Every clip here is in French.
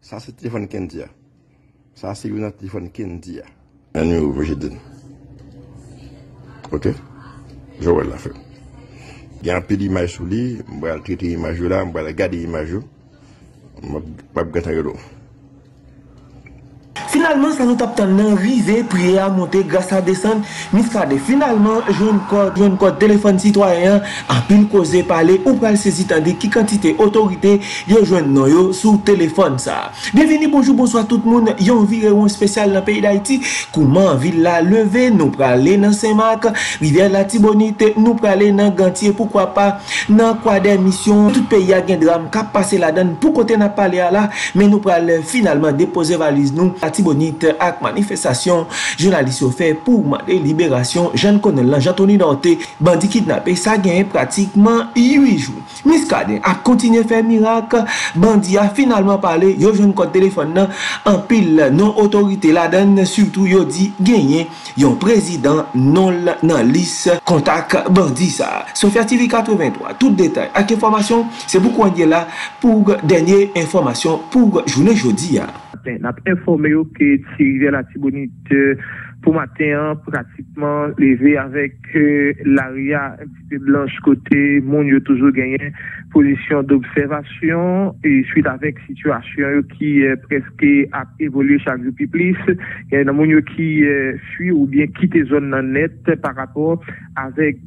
Ça, c'est le téléphone Kendia. Ça, c'est le téléphone Kendia. La nuit, vous pouvez dire. Ok? Je vois la fin. Il y a un peu d'images sous lui. Je vais traiter l'image là. Je vais regarder l'image là. Je ne vais pas regarder l'eau. Finalement, ça nous tape dans risée, prière, monter, grâce à descendre, Muscadin. Finalement, jeune corps, téléphone citoyen, à pile causé, parler, ou pas saisir, tandis que quantité, autorité, yo jeune noyo, sous téléphone, ça. Bienvenue, bonjour, bonsoir tout le monde, yon environ spécial dans le pays d'Haïti, comment ville la lever, nous praler dans Saint-Marc, rivière Latibonit, nous praler dans Gantier, pourquoi pas, dans quoi des missions, tout pays a un drame, cap passer la donne, pour côté n'a pas là, mais nous praler finalement déposer valise, nous, Latibonit avec manifestation journaliste fait pour demander libération Jean Thony Lorthé bandit kidnappé ça gagne pratiquement 8 jours Muscadin a continué faire miracle bandit a finalement parlé yo jeune code téléphone en pile non autorité la donne surtout yo dit gagner yon président non nan liste contact bandit ça Sophia TV 83 tout détail avec information c'est pourquoi on est là pour dernière information pour journée jeudi. N'a pas informé que Thierry Latibonit pour matin pratiquement levé avec l'aria un petit peu blanche côté monde a toujours gagné position d'observation et suite avec situation qui presque a évolué chaque jour plus il y a des monde qui fuit ou bien quitter zone net par rapport avec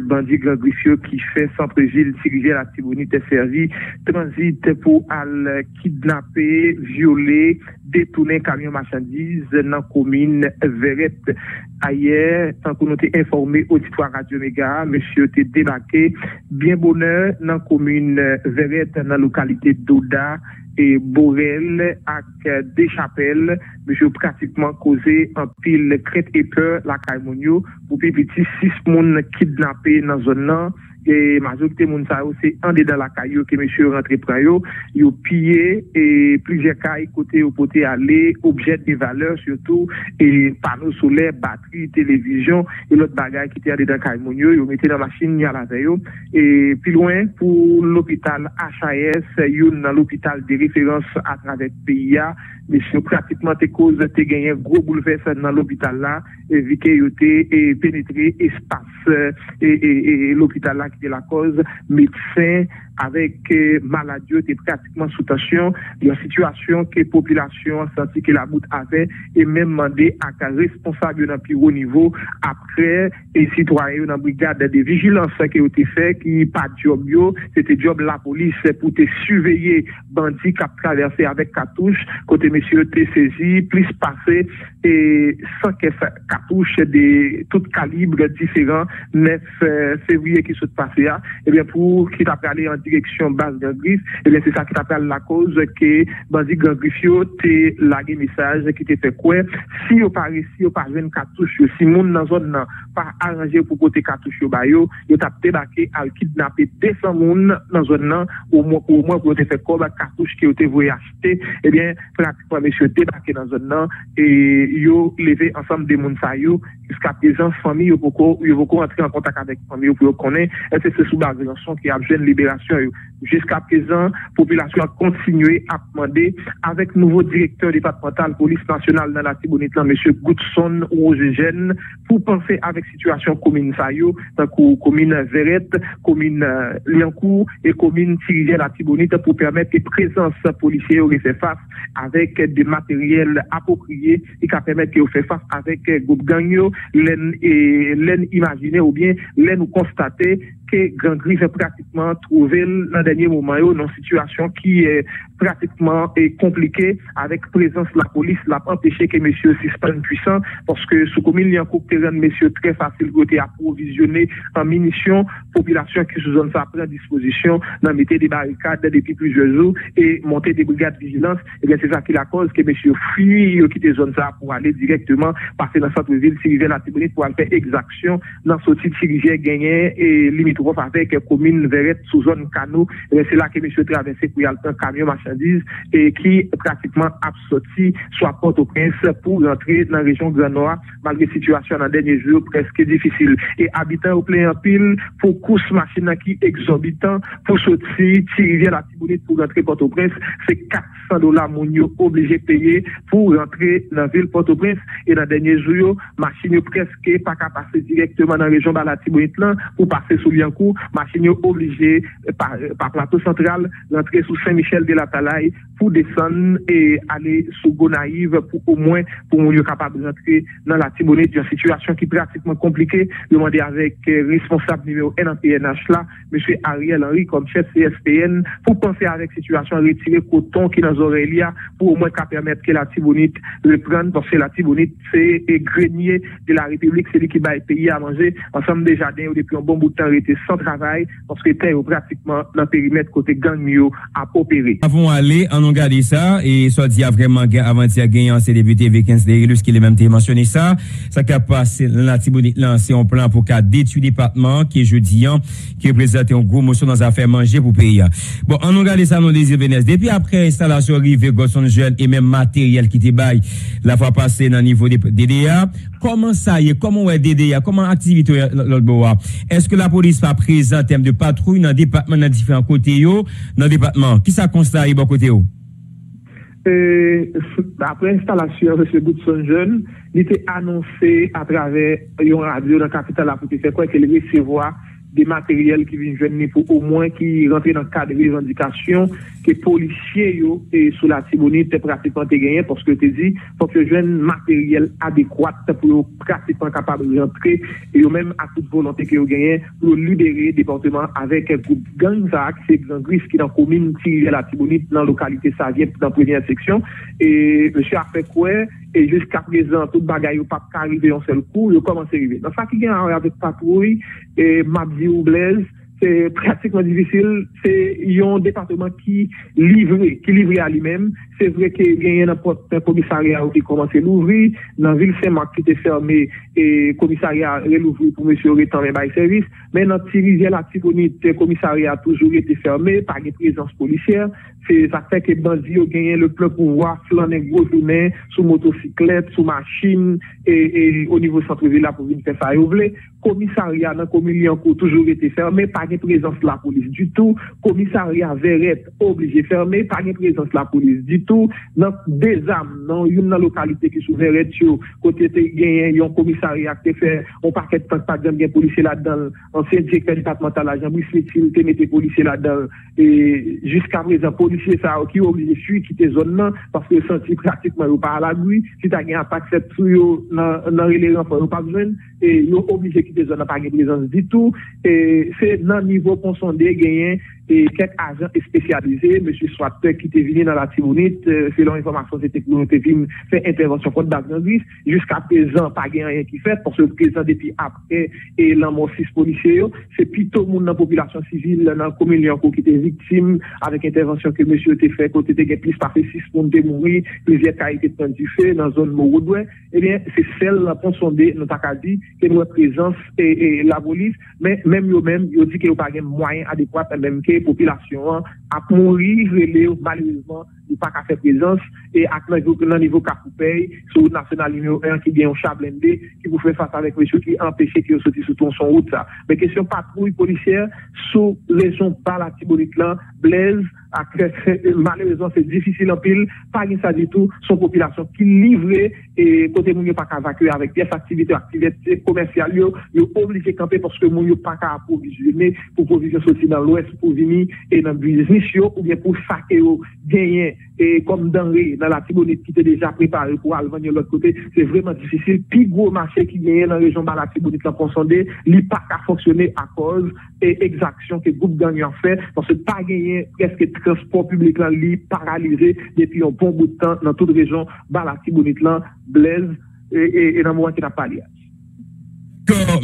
bandit Grand Gris qui fait centre-ville Thierry Latibonit est servi transit pour aller kidnapper violer détourner camion marchandises dans commune Verette. Ailleurs, tant qu'on était informé, auditoire Radio Méga, monsieur était débarqué, bien bonheur, dans la commune Verette, dans la localité d'Oda et Borel, avec des chapelles, monsieur pratiquement causé en pile crête et peur, la Caïmonio, pour petit 6 personnes kidnappées dans la zone. Et majorité moun sa yo c'est en dedans la caillou que monsieur rentré prend yo yo pillé et plusieurs cailles côté au côté aller objet de valeur surtout et panneaux solaires batterie télévision et l'autre bagage qui était dedans caillou yo mettait dans machine à la veille et plus loin pour l'hôpital HAS yo dans l'hôpital de référence à travers PIA monsieur pratiquement te cause te gagné gros bouleversement dans l'hôpital là et vu que yo te pénétrer espace et l'hôpital là de la cause médecin avec maladie était pratiquement sous tension une situation que population senti que la bout avait et même demandé à un responsable d'un plus haut niveau après et citoyen dans brigade de vigilance qui ont été fait qui pas job yo c'était job la police pour te surveiller bandit qui a traversé avec cartouche côté monsieur était saisi plus passé et 100 cartouches de tout calibre différent 9 février qui se passé et bien pour qui t'a parlé en direction base Grand Gris et bien c'est ça qui t'appelle la cause que bandit Grand Gris t'es lagué message qui t'es fait quoi si au pas réussi au pas jeune cartouche si monde dans zone nan pas arrangé pour porter cartouche ba yo yo t'a débarqué à kidnapper 200 monde dans zone nan au moins pour te faire quoi cartouche qui t'es voulu acheter et bien pratiquement monsieur débarqué dans zone nan et yo levé ensemble des monde ça yo jusqu'à présent famille yo beaucoup entrer en contact avec famille pour connaître et c'est sous base qui a besoin de libération. Jusqu'à présent, la population a continué à demander avec le nouveau directeur départemental de la police nationale dans Latibonit, M. Goodson Rogègne, pour penser avec la situation commune Sayo, commune Verette, commune Bianco et commune Tiburine Latibonit pour permettre que la présence policière fasse face avec des matériels appropriés et qui permettent qu'ils fassent face avec groupe gang, l'en imaginer ou bien l'en constater que Grand Gris est pratiquement trouvé dans le dernier moment, dans une situation qui est pratiquement compliquée avec la présence de la police, l'a empêché que monsieur suspende puissant, parce que sous commune, il y a un coup de terrain, monsieur très facile côté approvisionné en munitions, population qui se donne ça à disposition, d'en mettre des barricades depuis plusieurs jours et monter des brigades de vigilance, et bien c'est ça qui la cause que monsieur fuit, quitte les zones ça pour aller directement passer dans le centre-ville, Tiburine, Latibonit, pour aller faire exaction dans ce type Tiburine gagné et limite avec commune Verette sous zone canot. C'est là que monsieur traversé pour y aller un camion, machin marchandises et qui pratiquement absorti soit Port-au-Prince pour rentrer dans la région de Grenoble malgré situation dans dernier jour presque difficile. Et habitants au plein en pile pour course machine qui exorbitant pour sortir tirer la Latibonit pour rentrer Port-au-Prince, c'est $400 monio obligé payer pour rentrer dans la ville Port-au-Prince et dans dernier jour machine presque pas capable passer directement dans la région de la Latibonit là pour passer sous Bianco, machine obligé par plateau central rentrer sous Saint Michel de la Talaye pour descendre et aller sous Gonaïves pour au moins pour nous capable rentrer dans la Latibonit, une situation qui est pratiquement compliquée. Demandé avec responsable numéro 1 en PNH là, monsieur Ariel Henry comme chef CSPN pour penser avec situation retirer coton qui dans oreilles pour au moins permettre que la Latibonit le prenne parce que la Latibonit c'est grenier de la République, c'est lui qui va payer à manger ensemble des jardins depuis un bon bout de temps était sans travail parce que terre pratiquement dans le périmètre côté gang mio à opérer. Avant aller en regarder ça et ça dit a vraiment avant-hier gagnant c'est député Vikens Dérylus qui les même mentionné ça, ça qui a passé la Latibonit lancé un plan pour qu'à détruire département qui est jeudi qui représente un gros motion dans affaire manger pour payer. Bon, on regarde ça dans désir Venez depuis après installation rive Goodson Rogègne et même matériel qui te bail la fois passée dans niveau des DDA, comment ça y est, comment est DDA, comment activité l'autre bois. Est-ce que la police pas présente en termes de patrouille dans département dans différents côtés yo, dans département qui ça constate bon côté yo? Après l'installation de ce Goodson Rogègne, il était annoncé à travers une radio dans la capitale pour faire quoi que les recevoir des matériels qui viennent venir pour au moins qui rentrent dans le cadre de revendication que les policiers et sous la Latibonit pratiquement gagné parce que tu dis faut que jeune matériel adéquat pour pratiquement capable de rentrer et même à toute volonté que vous gagnez pour libérer le département avec un groupe gang ça c'est Grand Gris qui dans la commune de la Latibonit dans la localité ça vient dans la première section et monsieur a fait quoi et jusqu'à présent tout bagaille pas arrivé en seul coup il commence à arriver dans ça qui gagne avec patrouille et mabdi ou Blaise, c'est pratiquement difficile. C'est un département qui livré à lui-même. C'est vrai qu'il y a un commissariat qui commence à l'ouvrir. Dans la ville Saint-Marc qui était fermée, et commissariat réouvert pour M. Rétan et bail service. Mais dans la Latibonit, le commissariat a toujours été fermé, par une présence policière. C'est ça fait que les bandits ont gagné le plein pouvoir, flâner gros journée, sous motocyclette, sous machine, et au niveau centre-ville, là, pour venir faire ça, le commissariat, dans le commune, toujours été fermé, pas de présence de la police du tout. Commissariat Verette, obligé fermé, pas de présence de la police du tout. Dans des âmes, dans une localité qui est sous Verette, côté, il y a un commissariat qui fait, on paquet de temps, pas de policiers là-dedans, ancien directeur du départemental, la Jean-Louis Smith, il met des policiers là-dedans, et jusqu'à présent, c'est ça qui oblige de quitter zone là parce que senti pratiquement pas à la rue si tu as un attaque cette sur dans les enfants pas besoin et ils obligé de quitter zone pas de présence du tout et c'est dans niveau consondé gagné et quelques agents spécialisés monsieur Swatter qui était venu dans la Latibonit selon information de technologie fait intervention contre Grand Gris jusqu'à présent pas rien qui fait parce que présent depuis après et l'amorcisse policier c'est plutôt monde dans population civile dans la commune qui était victime avec intervention que monsieur était fait côté des plus parfait 6 monde de mourir plusieurs cas étaient tendu feu dans zone Morodouin et bien c'est celle la consondé nous t'a dit que nous présence et la police mais même eux même ils dit que pas gain moyen adéquat même que population a mourir malheureusement il pas qu'à faire présence et à un niveau qu'a coupé sur national numéro 1 qui vient au chablendé qui vous fait face avec monsieur qui empêcher qu'il sorte sur ton son route ça mais question patrouille policière sous les gens par la Latibonit là Blaise malheureusement c'est difficile en pile pas ça du tout son population qui livrée et côté moun pas qu'à évacuer avec des activités commerciales yo obligé camper parce que moun pas qu'à approvisionner pour provision sortir dans l'ouest pour venir et dans business ou bien pour saquer gagner et comme denrée dans la Latibonit qui était déjà préparée pour aller venir de l'autre côté c'est vraiment difficile plus gros marché qui gagne dans la région de la Latibonit là consondé il pas qu'à fonctionner à cause et exaction que groupe gang en fait parce que pas gagner presque transport public là paralysé depuis un bon bout de temps dans toute région dans la Latibonit là Blaise et dans le moment qui n'a pas lié.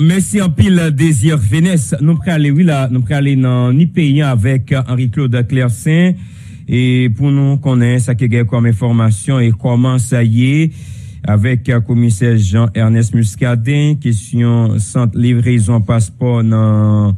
Merci en pile Désir Vénès. Nous prêt aller oui là, nous prêt aller dans IPIA avec Henri Claude Clercin et pour nous connaître ça qui gagne comme information et comment ça y est avec commissaire Jean-Ernest Muscadin, question centre livraison passeport dans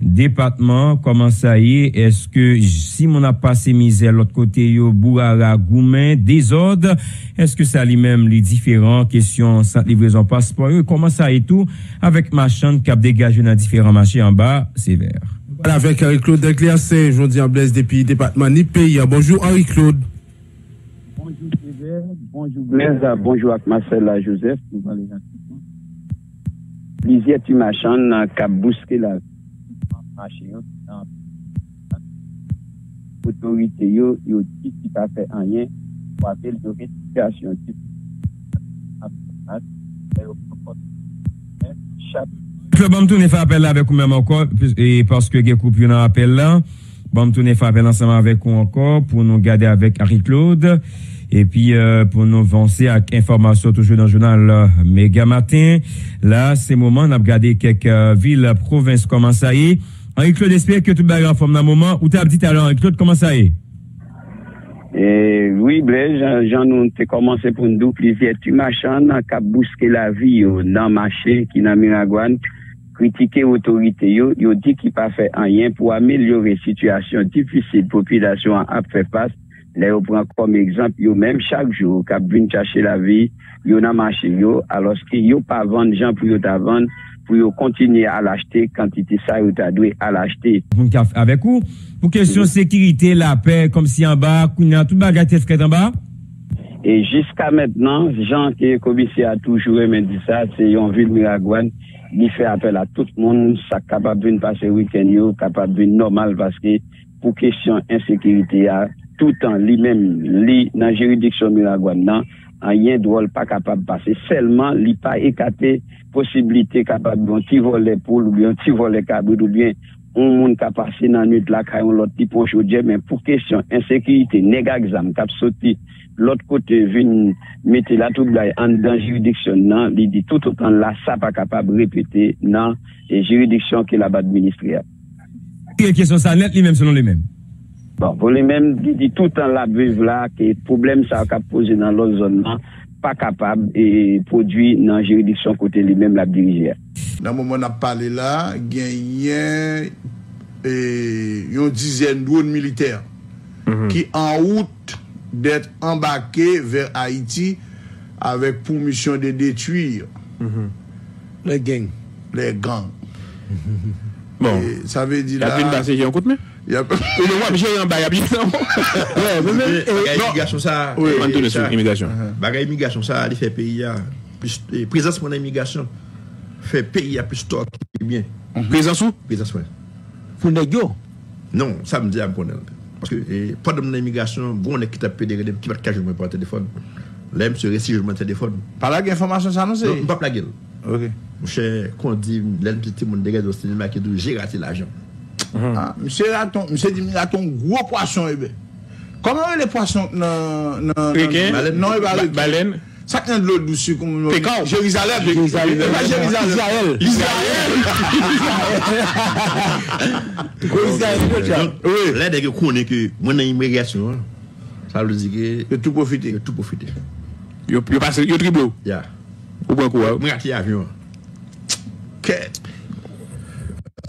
département, comment ça y est, est-ce que si on a passé misère l'autre côté yo bourara goumen désordre, est-ce que ça lui-même les différents question centre livraison passeport comment ça et tout avec marchand qui a dégagé dans différents marchés en bas, c'est vert. Voilà, avec Henri Claude Degliasse, aujourd'hui en Blaise depuis département IPIA. Bonjour Henri Claude. Bonjour Cébert, bonjour Blaise, bonjour à Marcel Joseph. Nous allons plusieurs petits machins qui ont bousqué la machine. L'autorité, ils ont dit qu'ils n'ont pas fait rien pour améliorer la situation. Le bon tourné fait appel avec vous même encore et parce que Gécoupe il y a un appel là bon tourné fait appel ensemble avec vous encore pour nous garder avec Henri Claude et puis pour nous avancer avec information toujours dans le journal Méga Matin là c'est moment on a regardé quelques villes provinces comment ça y est Henri Claude espère que tout le monde est en forme dans le moment où tu as dit alors Henri Claude comment ça y est. Et oui, Blaise, j'en ai commencé pour nous plusieurs machins qui ont bousqué la vie dans le marché, qui dans Miragoâne, critiquer l'autorité, ils ont dit qu'ils n'ont pas fait rien pour améliorer la situation difficile. La population a fait face. Là, on prend comme exemple, ils même chaque jour, qui viennent chercher la vie, ils ont marché, alors qu'ils n'ont pas vendu gens pour les vendre. Pour continuer à l'acheter, quantité ça, vous avez à l'acheter. Avec vous, pour question sécurité, la paix, comme si en bas, qu'on a tout bagage fait en bas? Et jusqu'à maintenant, Jean qui est commissaire a toujours aimé dire ça, c'est en ville Miragoâne, il fait appel à tout le monde, ça capable de passer le week-end, capable de normal, parce que pour question insécurité, tout le temps, lui-même, lui, dans la juridiction Miragoâne, rien drôle pas capable de passer. Seulement, il n'y a pas écarté possibilité capable de petit volet poule ou bien petit volet cabri ou bien on monde qui a passé dans la nuit de la caille, on l'autre petit poche au dieu, mais pour question insécurité, néga exam, cap sauté, l'autre côté, vient mettre la tout blague en dans juridiction, non, il dit tout autant là, ça pas capable de répéter, non, et juridiction qui est là-bas administrée. Quelle question ça net, lui-même, selon lui-même? Bon, pour les mêmes, qui dit tout le temps la vivre là, que problème ça a posé dans l'autre zone, pas capable et produit dans la juridiction côté lui-même la diriger. Dans le moment où on a parlé là, il y a une dizaine de drones militaires qui en route d'être embarqués vers Haïti avec pour mission de détruire les gangs. Les gangs. Bon, ça veut dire là. Il y a un bail à Bianco. L'immigration, ça. Oui, l'immigration. L'immigration, ça, il fait pays. Présence, mon immigration, fait pays à plus stock. Bien. Présence où? Présence, oui. Pour Nego? Non, ça me dit à Borel. Parce que, pas de mon immigration, on est qui t'a pédé, qui va te cacher mon téléphone. L'aime se récit, je mon téléphone. Par la information, ça, non, c'est. Pas la gueule. Ok. Mon cher, quand on dit, l'aime petit mon dégât de cinéma qui dit, j'ai raté l'argent. Monsieur Raton, monsieur dit, ton gros poisson, comment les poissons baleine. Ça tient de l'eau douce comme Jérusalem. Israël. Là, dès que on est que mon immigration, ça veut dire que tout profiter, tout profiter. Yo passe, yo triple. Ya. Ou bien quoi? Moi qui avion.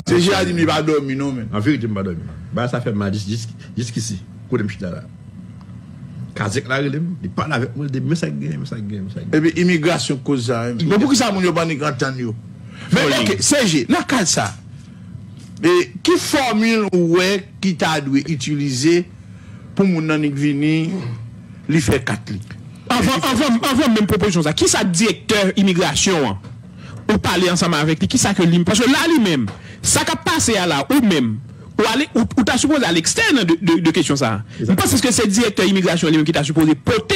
C'est Jérémy Badomi, non, mais. En vérité, Badomi. Bah, ça fait mal jusqu'ici. Quand je suis là. Quand je suis là, il parle avec moi, il dit, mais ça gagne, mais ça gagne, mais ça gagne. Et bien, immigration cause ça. Mais pourquoi ça, mon yobani, grand tanio? Mais, ok, Serge, n'a qu'à ça. Et qui formule ou est qui t'a dû utiliser pour mon anik vini, lui faire 4 lits? Avant même proposition, ça. Qui ça, directeur immigration? Ou parler ensemble avec lui, qui ça que lui? Parce que là, lui-même. Ça qui a passé à là, ou même, ou t'as supposé à l'externe de question ça. Je pense que c'est le directeur immigration lui-même qui t'a supposé porter,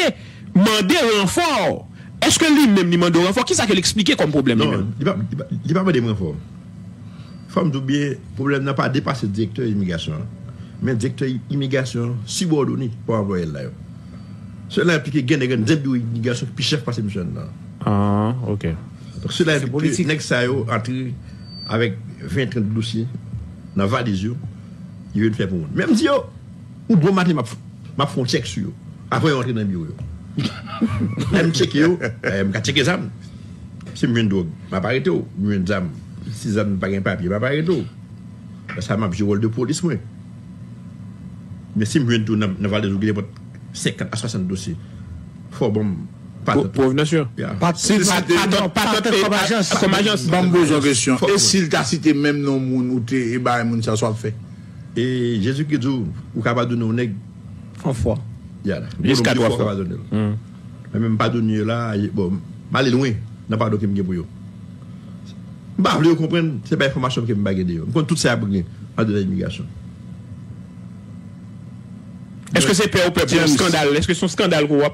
demander renfort. Est-ce que lui-même lui demande renfort? Qui ça qui l'expliquait comme problème? Non, il n'a pas demandé renfort. Femme d'oublier, le problème n'a pas dépassé le directeur immigration. Mais le directeur immigration subordonné pour envoyer là. Cela implique qu'il y a des immigration puis chef passé monsieur là. Ah, ok. Donc cela implique que ça entre avec 20-30 dossiers dans valise il veut le faire pour moi. Même si yo ou bon matin m'a font check sur après on rentre dans bureau Même checker, je checker ça. Si je suis une drogue, je ne vais pas arrêter. Je suis une zame. Si je n'ai pas de papier, je ne vais pas arrêter. Ça m'a joué le rôle de police. Mais si je suis une drogue, je vais résoudre 50 à 60 dossiers. Il faut bon. Provenance. Pas comme agence. Bambouz en question. Et s'il t'a cité même non moun ou t'es bah moun ça soit fait. Et Jésus qui dit ou capable de nous nèg en foi. Yalla. Jusqu'à 3 fois. Même pas donné là bon mal loin n'a pas document pour yo. Bah vous comprendre c'est pas information que me baguer de yo. Compte tout ça baguer en de l'immigration. Est-ce que c'est un scandale? Est-ce que c'est un scandale qu'on va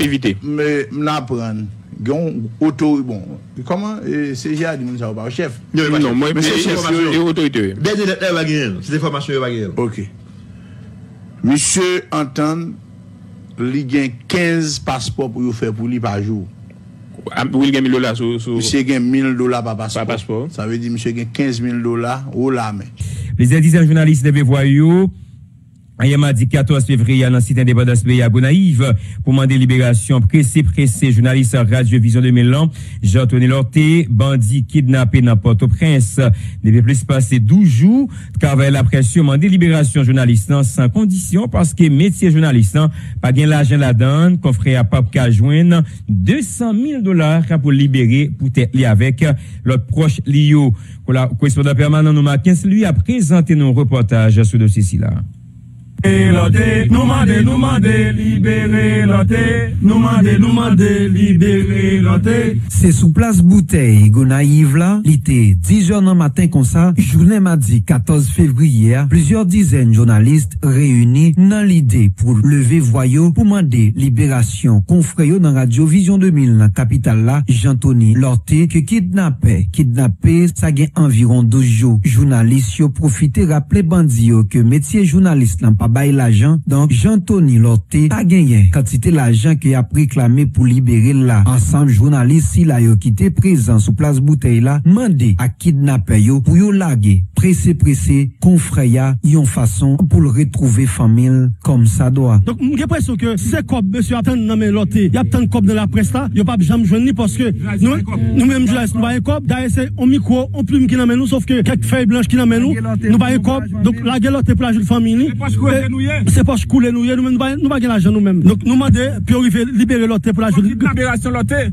éviter? Mais on apprend. Bon, comment? C'est déjà du monde, ça va pas. Chef. Non, moi, c'est chef. Et autorité. C'est des formations évaguées. OK. Monsieur entend, il gagne 15 passeports pour faire pour lui par jour. Pour il gagne $1,000. Monsieur gagne $1,000 par passeport. Ça veut dire monsieur gagne $15,000 au la main. Les indices journalistes de Voyou. Hier mardi 14 février, dans le site Indépendance Pays à Gonaïves, pour demander libération, pressé, journaliste Radio Vision 2000, Jean Thony Lorthé, bandit kidnappé dans Port-au-Prince. Depuis plus passé 12 jours, travail la pression, demander libération journaliste sans condition, parce que métier journaliste, pas gain l'argent la donne, confrère à Pape Cajoine, $200,000 pour libérer, pour être lié avec l'autre proche Lio. Correspondant permanent, nous Marquins, lui a présenté nos reportages sur le dossier là. Lorthé, nous mandé, libéré Lorthé, nous mandé, libéré Lorthé. C'est sous place Bouteille, Gonaïve là, il était 10h dans matin comme ça, journée mardi 14 février, plusieurs dizaines de journalistes réunis dans l'idée pour lever voyou, pour demander libération, confréo dans Radio Vision 2000, dans capitale là, Jean Thony Lorthé, que kidnappé, ça gagne environ 12 jours. Journalistes ont profité, rappelé bandit que métier journaliste n'a pas bail l'agent, donc Jean Thony Lorthé a gagné quantité l'agent qui a réclamé pour libérer là. Ensemble, journaliste si la yo qui était présent sous place Bouteille là, mandé à kidnapper yo pour yo laguer, pressé, confraya, yon façon pour le retrouver famille comme ça doit. Donc, j'ai l'impression que si c'est cop, monsieur, attend non mais Lorthé, y a tant de cop dans la presse là, yo pas jamais joindre parce que nous-mêmes, je laisse, nous pas un cop, d'ailleurs c'est on micro, on plume qui n'amène nous, sauf que quelques feuilles blanches qui n'amène nous pas un cop, donc la gueule Lorthé plage de famille. C'est pas couler nous, nous ne pas l'argent nous-mêmes. Donc nous demandons, puis libérer Lorthé pour la libération Lorthé.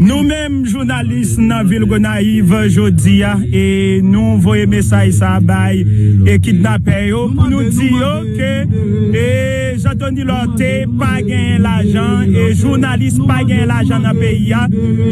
Nous-mêmes, journalistes dans la ville Gonaïve, jeudi, et nous voyons message à bail et kidnapper. Nous disons que Jean Thony Lorthé pas gagné l'argent et journalistes pas gagné l'argent dans le pays.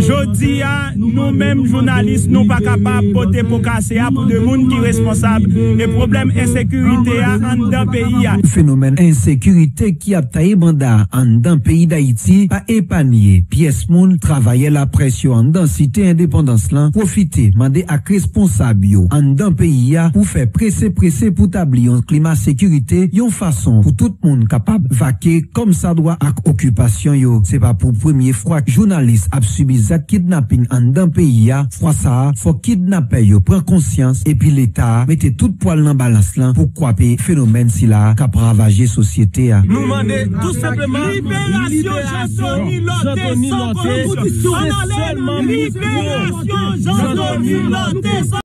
Jeudi, nous-mêmes, journalistes, nous pas capables de porter pour casser pour des gens qui sont responsables. Le problème insécurité en d'un pays. Phénomène insécurité qui a taillé banda en d'un pays d'Haïti a épargné pièce moun travailler la pression en densité indépendance là profiter mandé à responsable en d'un pays pour faire presser pour tablir un climat sécurité yon façon pour tout le monde capable vaquer comme ça doit à occupation yo. C'est pas pour premier fois journaliste a subi ça kidnapping en d'un pays fois ça faut kidnapper yo prend conscience et puis l'état mettez tout poil dans balance là pour croiser phénomène si là qu'a ravagé société. Nous demandons tout simplement libération Jean Thony Lorthé sans condition. Seulement libération Jean Thony Lorthé.